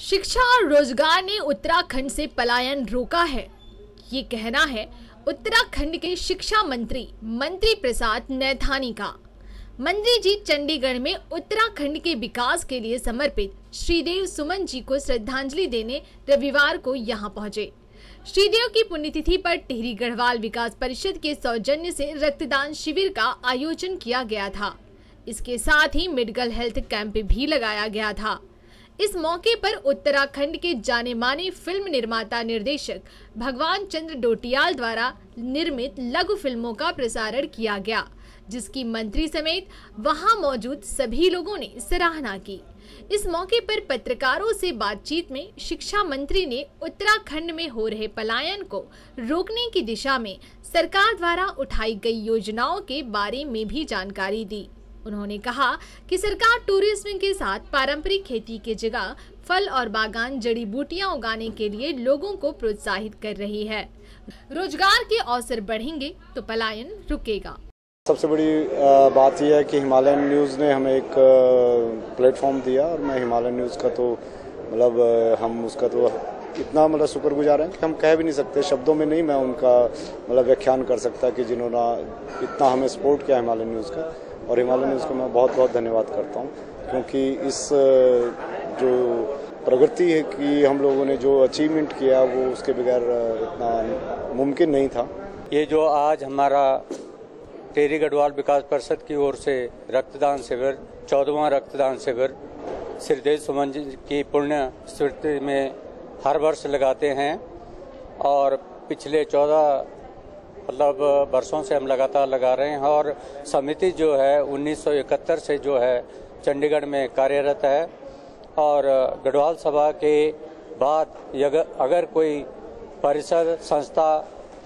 शिक्षा और रोजगार ने उत्तराखंड से पलायन रोका है, ये कहना है उत्तराखंड के शिक्षा मंत्री प्रसाद नैथानी का। मंत्री जी चंडीगढ़ में उत्तराखंड के विकास के लिए समर्पित श्रीदेव सुमन जी को श्रद्धांजलि देने रविवार को यहां पहुंचे। श्रीदेव की पुण्यतिथि पर टिहरी गढ़वाल विकास परिषद के सौजन्य से रक्तदान शिविर का आयोजन किया गया था। इसके साथ ही मेडिकल हेल्थ कैंप भी लगाया गया था। इस मौके पर उत्तराखंड के जाने माने फिल्म निर्माता निर्देशक भगवान चंद्र डोटियाल द्वारा निर्मित लघु फिल्मों का प्रसारण किया गया, जिसकी मंत्री समेत वहां मौजूद सभी लोगों ने सराहना की। इस मौके पर पत्रकारों से बातचीत में शिक्षा मंत्री ने उत्तराखंड में हो रहे पलायन को रोकने की दिशा में सरकार द्वारा उठाई गई योजनाओं के बारे में भी जानकारी दी। उन्होंने कहा कि सरकार टूरिज्म के साथ पारंपरिक खेती के जगह फल और बागान जड़ी बूटियां उगाने के लिए लोगों को प्रोत्साहित कर रही है। रोजगार के अवसर बढ़ेंगे तो पलायन रुकेगा। सबसे बड़ी बात यह है कि हिमालयन न्यूज़ ने हमें एक प्लेटफॉर्म दिया और मैं हिमालयन न्यूज़ का तो मतलब हम उसका तो इतना मतलब शुक्रगुजार हैं कि हम कह भी नहीं सकते, शब्दों में नहीं मैं उनका मतलब व्याख्यान कर सकता कि जिन्होंने इतना हमें सपोर्ट किया हिमालयन न्यूज़ का। और हिमालयन न्यूज़ को मैं बहुत बहुत धन्यवाद करता हूँ, क्योंकि इस जो प्रगति है कि हम लोगों ने जो अचीवमेंट किया वो उसके बगैर इतना मुमकिन नहीं था। ये जो आज हमारा टिहरी गढ़वाल विकास परिषद की ओर से रक्तदान शिविर, 14वां रक्तदान शिविर श्रीदेव सुमन जी की पुण्य स्मृति में हर वर्ष लगाते हैं और पिछले 14 मतलब वर्षों से हम लगातार लगा रहे हैं। और समिति जो है 1971 से जो है चंडीगढ़ में कार्यरत है और गढ़वाल सभा के बाद अगर कोई परिषद संस्था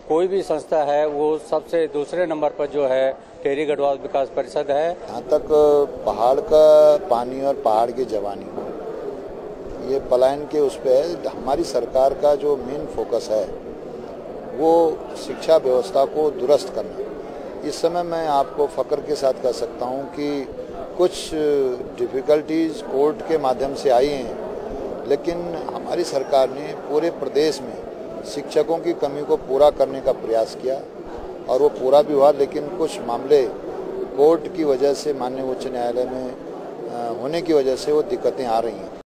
कोई भी संस्था है वो सबसे दूसरे नंबर पर जो है टिहरी गढ़वाल विकास परिषद है। यहाँ तक पहाड़ का पानी और पहाड़ की जवानी ये पलायन के उस पे है। हमारी सरकार का जो मेन फोकस है वो शिक्षा व्यवस्था को दुरुस्त करना। इस समय मैं आपको फक्र के साथ कह सकता हूँ कि कुछ डिफ़िकल्टीज़ कोर्ट के माध्यम से आई हैं, लेकिन हमारी सरकार ने पूरे प्रदेश में शिक्षकों की कमी को पूरा करने का प्रयास किया और वो पूरा भी हुआ, लेकिन कुछ मामले कोर्ट की वजह से माननीय उच्च न्यायालय में होने की वजह से वो दिक्कतें आ रही हैं।